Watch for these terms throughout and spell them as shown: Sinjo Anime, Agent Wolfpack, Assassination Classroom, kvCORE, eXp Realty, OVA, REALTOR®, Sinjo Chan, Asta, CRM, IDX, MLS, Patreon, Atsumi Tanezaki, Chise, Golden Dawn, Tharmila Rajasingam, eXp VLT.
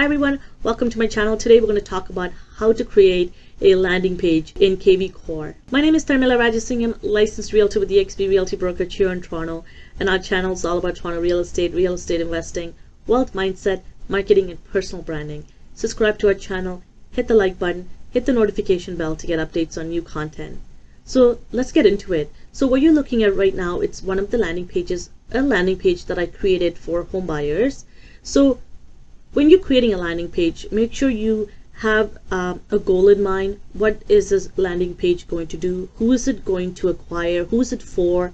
Hi everyone, welcome to my channel. Today we're going to talk about how to create a landing page in kvCORE. My name is Tharmila Rajasingam, licensed realtor with the eXp Realty brokerage here in Toronto, and our channel is all about Toronto real estate investing, wealth mindset, marketing, and personal branding. Subscribe to our channel, hit the like button, hit the notification bell to get updates on new content. So let's get into it. So what you're looking at right now, it's one of the landing pages, a landing page that I created for home buyers. So when you're creating a landing page, make sure you have a goal in mind. What is this landing page going to do? Who is it going to acquire? Who is it for?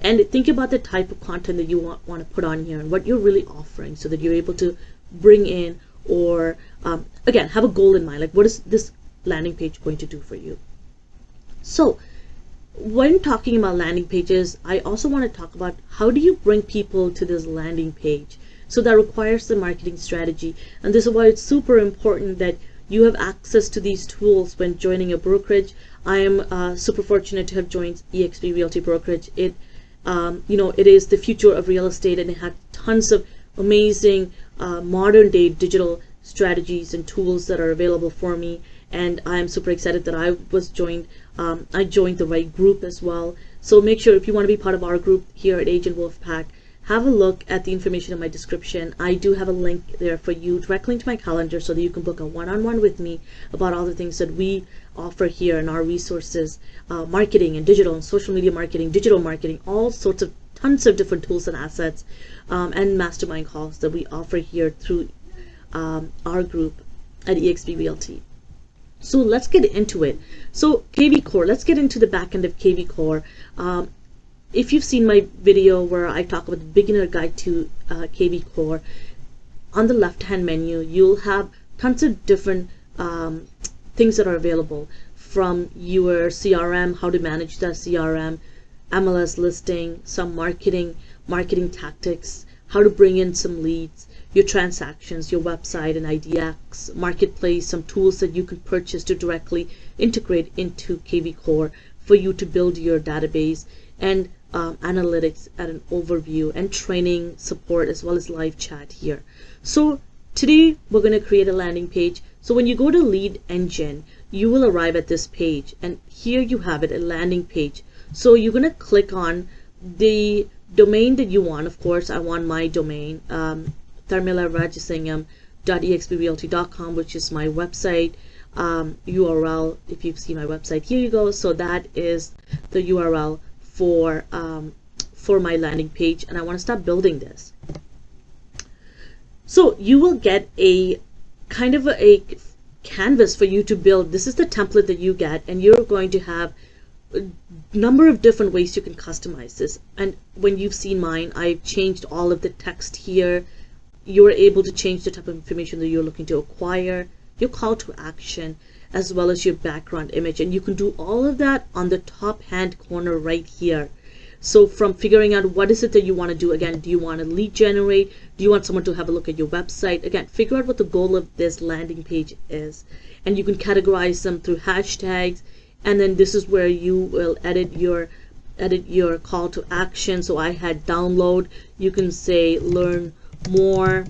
And think about the type of content that you want to put on here and what you're really offering, so that you're able to bring in, or again, have a goal in mind. Like, what is this landing page going to do for you? So when talking about landing pages, I also want to talk about how do you bring people to this landing page? So that requires the marketing strategy. And this is why it's super important that you have access to these tools when joining a brokerage. I am super fortunate to have joined eXp Realty brokerage. It, you know, it is the future of real estate, and it had tons of amazing modern day digital strategies and tools that are available for me. And I'm super excited that I was joined. I joined the right group as well. So make sure if you want to be part of our group here at Agent Wolfpack, have a look at the information in my description. I do have a link there for you, directly to my calendar, so that you can book a one-on-one with me about all the things that we offer here and our resources, marketing and digital and social media marketing, digital marketing, all sorts of tons of different tools and assets, and mastermind calls that we offer here through our group at eXp Realty. So let's get into it. So kvCORE, let's get into the back end of kvCORE. If you've seen my video where I talk about the beginner guide to kvCORE, on the left hand menu you'll have tons of different things that are available, from your CRM, how to manage that CRM, MLS listing, some marketing tactics, how to bring in some leads, your transactions, your website and IDX, marketplace, some tools that you can purchase to directly integrate into kvCORE for you to build your database, and analytics at an overview, and training support, as well as live chat here. So today we're going to create a landing page. So when you go to lead engine, you will arrive at this page, and here you have it, a landing page. So you're going to click on the domain that you want. Of course, I want my domain, tharmilarajasingam.exprealty.com, which is my website URL. If you've seen my website, here you go. So that is the URL for my landing page, and I want to start building this. So you will get a kind of a canvas for you to build. This is the template that you get, and you're going to have a number of different ways you can customize this. And when you've seen mine, I've changed all of the text here. You're able to change the type of information that you're looking to acquire, your call to action, as well as your background image, and you can do all of that on the top hand corner right here. So from figuring out what is it that you want to do, again, do you want to lead generate, do you want someone to have a look at your website, again, figure out what the goal of this landing page is, and you can categorize them through hashtags. And then this is where you will edit your call to action. So I had download, you can say learn more,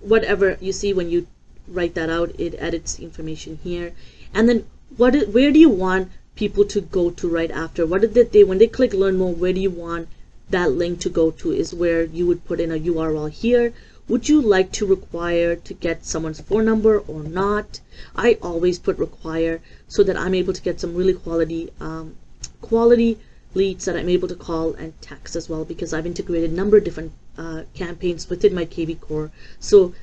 whatever. You see, when you write that out, it edits information here. And then where do you want people to go to right after? What did they, when they click learn more, where do you want that link to go to? Is where you would put in a URL here. Would you like to require to get someone's phone number or not? I always put require so that I'm able to get some really quality quality leads that I'm able to call and text as well, because I've integrated a number of different campaigns within my kvCORE. So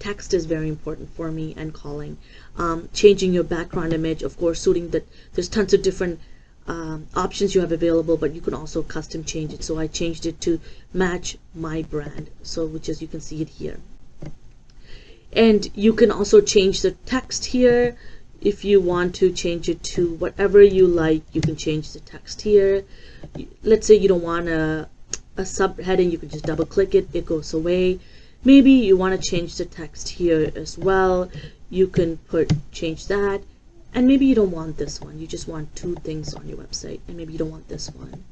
text is very important for me, and calling, changing your background image, of course, suiting that. There's tons of different options you have available, but you can also custom change it. So I changed it to match my brand, so which is, you can see it here. And you can also change the text here. If you want to change it to whatever you like, you can change the text here. Let's say you don't want a subheading, you can just double click it, it goes away. Maybe you want to change the text here as well. You can put change that. And maybe you don't want this one. You just want two things on your website, and maybe you don't want this one.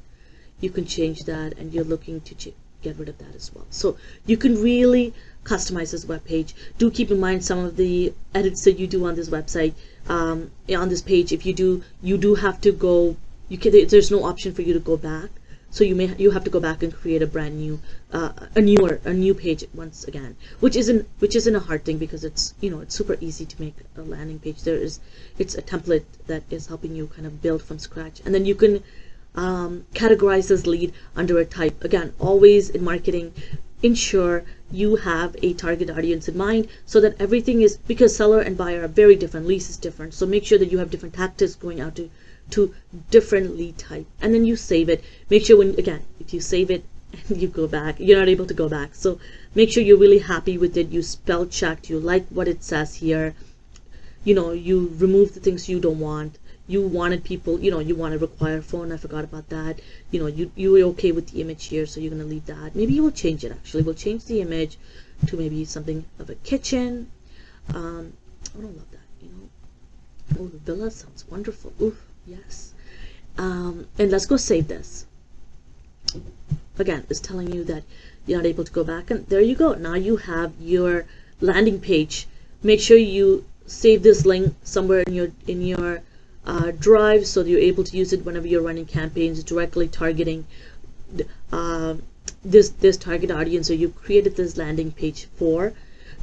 You can change that, and you're looking to get rid of that as well. So you can really customize this web page. Do keep in mind some of the edits that you do on this website, on this page. If you do, you do have to go. You can, there's no option for you to go back. So you have to go back and create a brand new, a new page once again, which isn't a hard thing, because it's, you know, it's super easy to make a landing page. It's a template that is helping you kind of build from scratch, and then you can categorize this lead under a type. Again, always in marketing, ensure you have a target audience in mind, so that everything is, because seller and buyer are very different, lease is different. So make sure that you have different tactics going out to different lead type, and then you save it. Make sure when, again, if you save it and you go back, you're not able to go back. So make sure you're really happy with it. You spell checked, you like what it says here. You know, you remove the things you don't want. You wanted people, you know, you want to require phone. I forgot about that. You know, you were okay with the image here, so you're going to leave that. Maybe you will change it. Actually, we'll change the image to maybe something of a kitchen. I don't love that, you know. Oh, the villa sounds wonderful. Oof, yes. And let's go save this. Again, it's telling you that you're not able to go back, and there you go. Now you have your landing page. Make sure you save this link somewhere in your drive, so that you're able to use it whenever you're running campaigns directly targeting this target audience that you created this landing page for.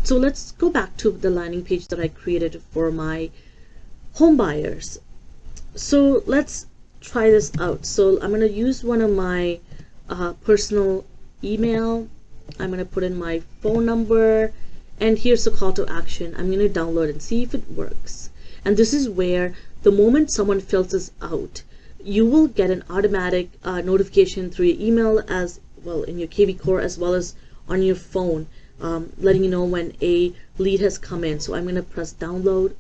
So let's go back to the landing page that I created for my home buyers. So let's try this out. So I'm going to use one of my personal email. I'm going to put in my phone number, and here's the call to action. I'm going to download and see if it works. And this is where, the moment someone fills this out, you will get an automatic notification through your email, as well in your kvCORE, as well as on your phone, letting you know when a lead has come in. So I'm going to press download.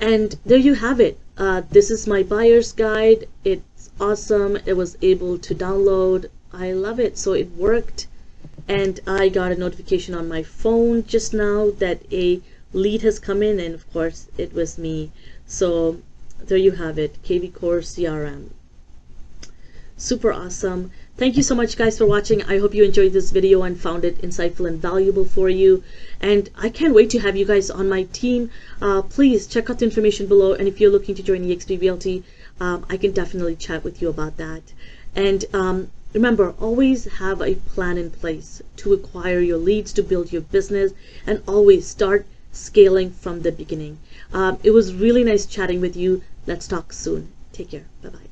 And there you have it. This is my buyer's guide. It's awesome. It was able to download. I love it. So it worked. And I got a notification on my phone just now that a lead has come in, and of course it was me. So there you have it, kvCORE CRM. Super awesome. Thank you so much, guys, for watching. I hope you enjoyed this video and found it insightful and valuable for you. And I can't wait to have you guys on my team. Please check out the information below, and if you're looking to join eXp VLT, I can definitely chat with you about that. And remember, always have a plan in place to acquire your leads, to build your business, and always start scaling from the beginning. It was really nice chatting with you. Let's talk soon. Take care. Bye-bye.